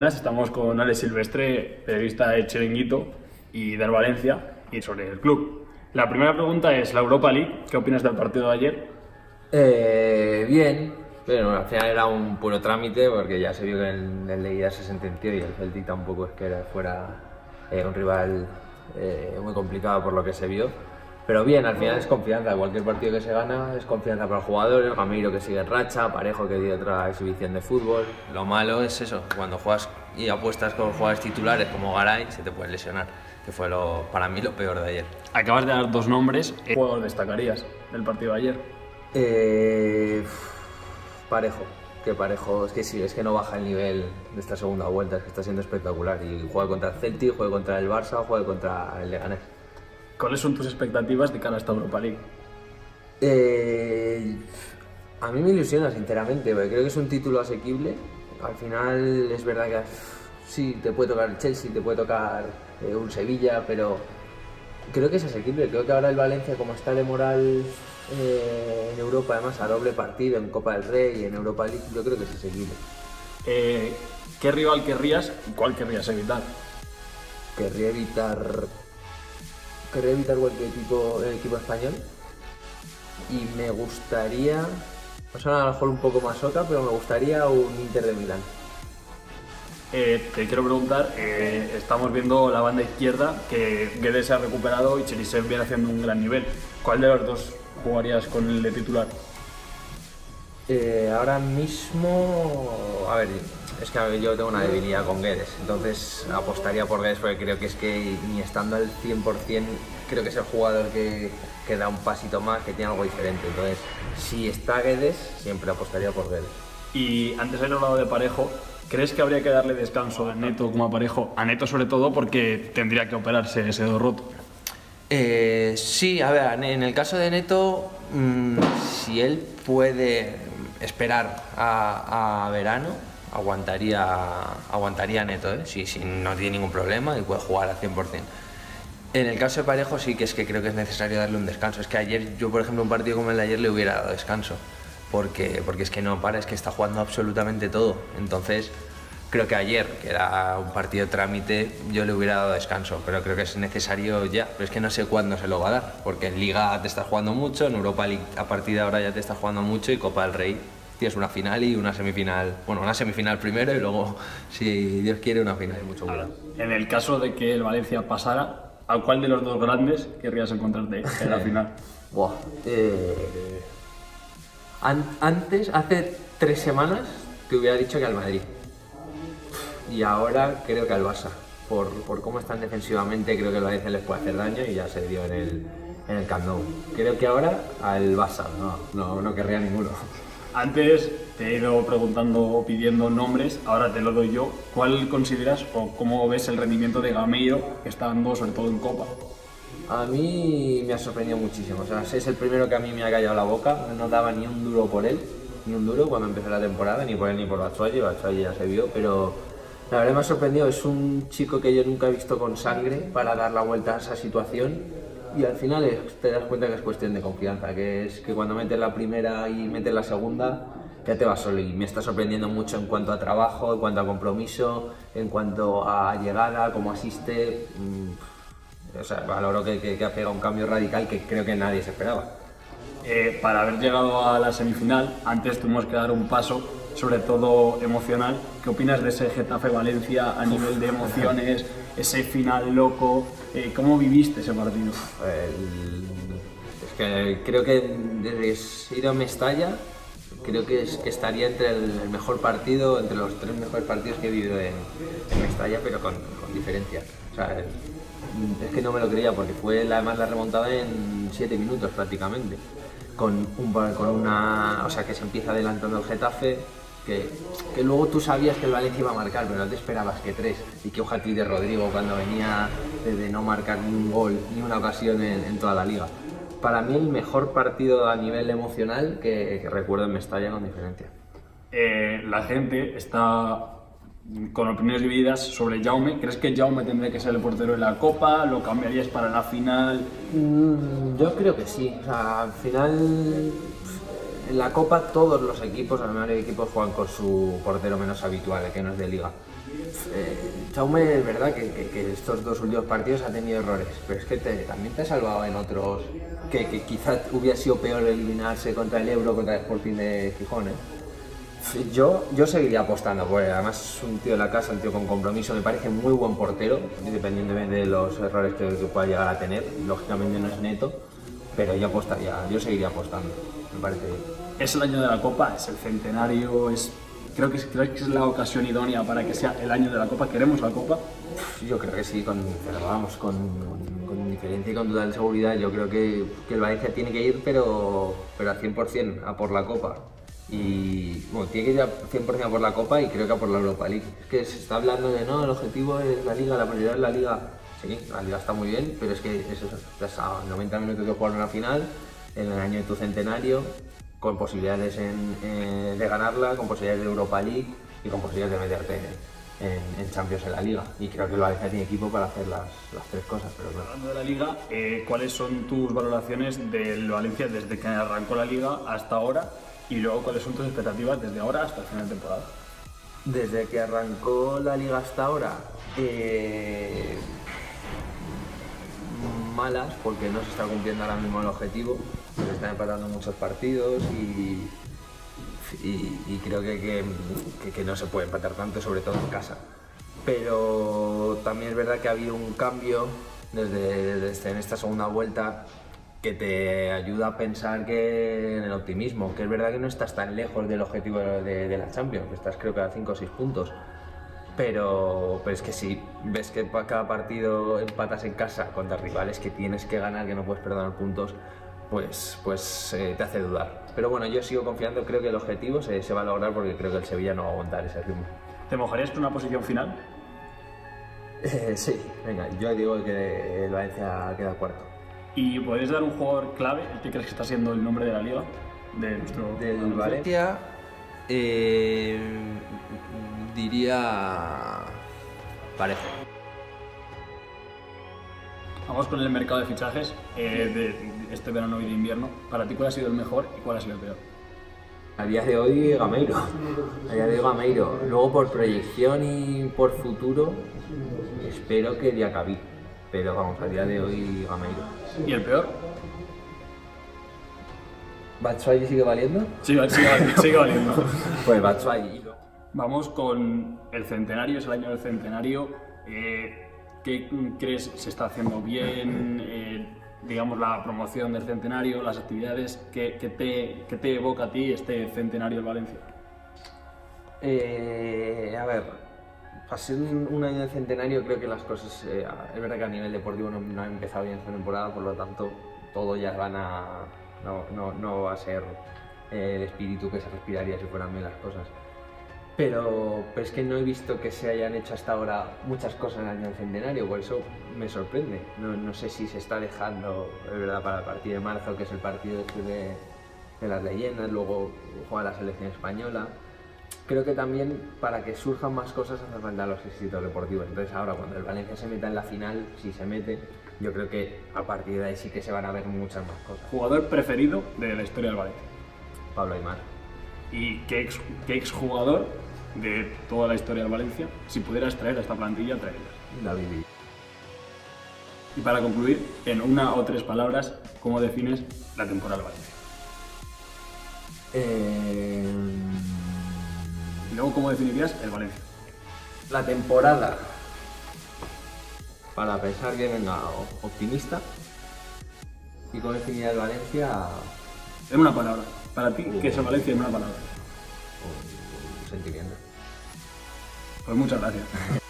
Estamos con Alex Silvestre, periodista del Chiringuito y del Valencia, y sobre el club. La primera pregunta es la Europa League. ¿Qué opinas del partido de ayer? Bien, pero al final era un puro trámite porque ya se vio que el de ida se sentenció y el Celtic tampoco es que fuera un rival muy complicado por lo que se vio. Pero bien, al final es confianza. Cualquier partido que se gana es confianza para el jugador, el Gameiro que sigue en racha, Parejo que dio otra exhibición de fútbol. Lo malo es eso, cuando juegas y apuestas con jugadores titulares como Garay, se te puede lesionar, que fue para mí lo peor de ayer. Acabas de dar dos nombres. ¿Qué jugador destacarías del partido de ayer? Parejo. Que Parejo, es que sí, es que no baja el nivel de esta segunda vuelta, es que está siendo espectacular. Y juega contra el Celtic, juega contra el Barça, juega contra el Leganés. ¿Cuáles son tus expectativas de cara a esta Europa League? A mí me ilusiona, sinceramente, porque creo que es un título asequible. Al final es verdad que sí, te puede tocar el Chelsea, te puede tocar un Sevilla, pero creo que es asequible. Creo que ahora el Valencia, como está de moral en Europa, además a doble partido, en Copa del Rey y en Europa League, yo creo que es asequible. ¿Qué rival querrías y cuál querrías evitar? Querría evitar cualquier equipo español y me gustaría, o sea, a lo mejor un poco más soca, pero me gustaría un Inter de Milán. Te quiero preguntar, estamos viendo la banda izquierda, que Guedes se ha recuperado y Cheryshev viene haciendo un gran nivel. ¿Cuál de los dos jugarías con el de titular? Ahora mismo, a ver, es que yo tengo una debilidad con Guedes, entonces apostaría por Guedes porque creo que es que ni estando al 100% creo que es el jugador que da un pasito más, que tiene algo diferente. Entonces, si está Guedes, siempre apostaría por Guedes. Y antes he hablado de Parejo, ¿crees que habría que darle descanso a Neto como a Parejo? A Neto sobre todo porque tendría que operarse ese dedo roto. Sí, a ver, en el caso de Neto, si él puede esperar a verano, aguantaría Neto, si no tiene ningún problema y puede jugar al 100%. En el caso de Parejo sí que es que creo que es necesario darle un descanso. Es que ayer, yo por ejemplo, un partido como el de ayer le hubiera dado descanso, porque es que no para, es que está jugando absolutamente todo. Entonces, creo que ayer, que era un partido trámite, yo le hubiera dado descanso, pero creo que es necesario ya. Pero es que no sé cuándo se lo va a dar, porque en Liga te estás jugando mucho, en Europa League a partir de ahora ya te estás jugando mucho y Copa del Rey tienes una final y una semifinal, bueno, una semifinal primero y luego, si Dios quiere, una final. Ahora, en el caso de que el Valencia pasara, ¿a cuál de los dos grandes querrías encontrarte en la final? Buah, hace 3 semanas te hubiera dicho que al Madrid y ahora creo que al Barça. Por cómo están defensivamente, creo que el Valencia les puede hacer daño y ya se dio en el Camp Nou. Creo que ahora al Barça, no querría ninguno. Antes te he ido preguntando o pidiendo nombres, ahora te lo doy yo. ¿Cuál consideras o cómo ves el rendimiento de Gameiro, que está dando sobre todo en Copa? A mí me ha sorprendido muchísimo, o sea, es el primero que a mí me ha callado la boca. No daba ni un duro por él, ni un duro cuando empezó la temporada, ni por él ni por Batshuayi ya se vio, pero la verdad me ha sorprendido. Es un chico que yo nunca he visto con sangre para dar la vuelta a esa situación. Y al final te das cuenta que es cuestión de confianza, que es que cuando metes la primera y metes la segunda, ya te vas solo. Y me está sorprendiendo mucho en cuanto a trabajo, en cuanto a compromiso, en cuanto a llegada, cómo asiste. O sea, valoro que ha pegado un cambio radical que creo que nadie se esperaba. Para haber llegado a la semifinal, antes tuvimos que dar un paso, sobre todo emocional. ¿Qué opinas de ese Getafe-Valencia a nivel de emociones, ese final loco? ¿Cómo viviste ese partido? Es que creo que desde ir a Mestalla, creo que estaría entre el mejor partido, entre los 3 mejores partidos que he vivido en Mestalla, pero con diferencia. O sea, es que no me lo creía porque fue además la remontada en 7 minutos prácticamente. O sea, que se empieza adelantando el Getafe, que luego tú sabías que el Valencia iba a marcar, pero no te esperabas que 3. Y qué ojal de Rodrigo cuando venía de no marcar ni un gol, ni una ocasión en toda la liga. Para mí el mejor partido a nivel emocional que recuerdo en Mestalla con diferencia. La gente está con opiniones divididas sobre Jaume. ¿Crees que Jaume tendría que ser el portero de la Copa? ¿Lo cambiarías para la final? Yo creo que sí. O sea, al final, en la Copa todos los equipos, al menos los equipos, juegan con su portero menos habitual, el que no es de Liga. Jaume, es verdad que estos dos últimos partidos ha tenido errores, pero es que también te ha salvado en otros que quizás hubiera sido peor eliminarse contra el Euro, contra el Sporting de Gijón, ¿eh? Yo seguiría apostando, porque además es un tío de la casa, un tío con compromiso, me parece muy buen portero, independientemente de los errores que pueda llegar a tener. Lógicamente no es Neto, pero yo apostaría, yo seguiría apostando, me parece bien. Es el año de la Copa, es el centenario, es... Creo que es la ocasión idónea para que sea el año de la Copa. ¿Queremos la Copa? Yo creo que sí, pero vamos, con diferencia y con total seguridad. Yo creo que el Valencia tiene que ir, pero al 100% a por la Copa. Y bueno, tiene que ir al 100% a por la Copa y creo que a por la Europa League. Es que se está hablando de no, el objetivo es la Liga, la prioridad es la Liga. Sí, la Liga está muy bien, pero es que eso, estás a 90 minutos de jugar una final, en el año de tu centenario, con posibilidades de ganarla, con posibilidades de Europa League y con posibilidades de meterte en Champions en la Liga. Y creo que el Valencia tiene equipo para hacer las tres cosas. Pero claro. Hablando de la Liga, ¿cuáles son tus valoraciones del Valencia desde que arrancó la Liga hasta ahora? Y luego, ¿cuáles son tus expectativas desde ahora hasta el final de temporada? Desde que arrancó la Liga hasta ahora, malas, porque no se está cumpliendo ahora mismo el objetivo. Se están empatando muchos partidos y creo que no se puede empatar tanto, sobre todo en casa. Pero también es verdad que ha habido un cambio desde en esta segunda vuelta que te ayuda a pensar en el optimismo, que es verdad que no estás tan lejos del objetivo de la Champions, que estás creo que a 5 o 6 puntos. Pero es que si ves que cada partido empatas en casa contra rivales que tienes que ganar, que no puedes perdonar puntos, pues te hace dudar. Pero bueno, yo sigo confiando, creo que el objetivo se va a lograr porque creo que el Sevilla no va a aguantar ese ritmo. ¿Te mojarías por una posición final? Sí, venga, yo digo que el Valencia queda cuarto. ¿Y podéis dar un jugador clave, el que crees que está siendo el nombre de la Liga? Del Valencia, diría Parejo. Vamos con el mercado de fichajes de este verano y de invierno. Para ti, ¿cuál ha sido el mejor y cuál ha sido el peor? A día de hoy, Gameiro. A día de hoy, Gameiro. Luego, por proyección y por futuro, espero que Diacabí. Pero vamos, a día de hoy, Gameiro. ¿Y el peor? ¿Batshuayi sigue valiendo? Sí, sigue valiendo. Pues Batshuayi. Vamos con el centenario, es el año del centenario. ¿Qué crees se está haciendo bien, digamos, la promoción del centenario, las actividades? ¿Qué te evoca a ti este centenario del Valencia? A ver, para ser un año de centenario creo que las cosas, es verdad que a nivel deportivo no ha empezado bien esta temporada, por lo tanto todo ya no va a ser el espíritu que se respiraría si fueran bien las cosas. Pero es que no he visto que se hayan hecho hasta ahora muchas cosas en el año del centenario, por eso me sorprende. No sé si se está dejando, es verdad, para el partido de marzo, que es el partido de las leyendas, luego juega la selección española. Creo que también para que surjan más cosas hace falta los éxitos deportivos. Entonces ahora cuando el Valencia se meta en la final, si se mete, yo creo que a partir de ahí sí que se van a ver muchas más cosas. ¿Jugador preferido de la historia del Valencia? Pablo Aymar. ¿Y qué exjugador de toda la historia de Valencia, si pudieras traer a esta plantilla, traerías? David Villa. Y para concluir, en una o tres palabras, ¿cómo defines la temporada Valencia? Y luego, ¿cómo definirías el Valencia? La temporada, para pensar que venga optimista. ¿Y cómo definiría el Valencia? En una palabra. Para ti, ¿qué es el Valencia en una palabra? Sentimiento. Pues muchas gracias.